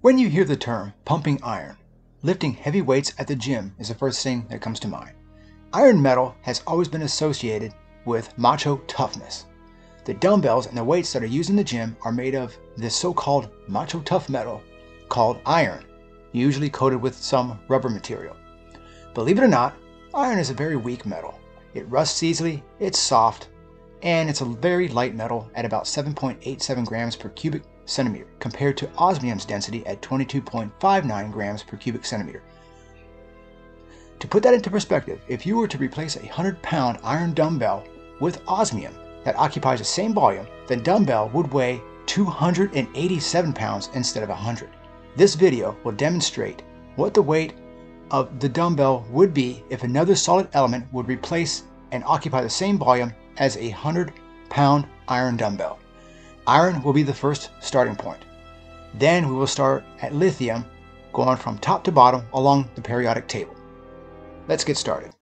When you hear the term pumping iron, lifting heavy weights at the gym is the first thing that comes to mind. Iron metal has always been associated with macho toughness. The dumbbells and the weights that are used in the gym are made of this so-called macho tough metal called iron, usually coated with some rubber material. Believe it or not, iron is a very weak metal. It rusts easily, it's soft, and it's a very light metal at about 7.87 grams per cubic centimeter compared to osmium's density at 22.59 grams per cubic centimeter. To put that into perspective, if you were to replace a 100-pound iron dumbbell with osmium that occupies the same volume, the dumbbell would weigh 287 pounds instead of 100. This video will demonstrate what the weight of the dumbbell would be if another solid element would replace and occupy the same volume as a 100-pound iron dumbbell. Iron will be the first starting point. Then we will start at lithium, going from top to bottom along the periodic table. Let's get started.